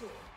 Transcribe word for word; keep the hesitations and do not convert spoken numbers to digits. too.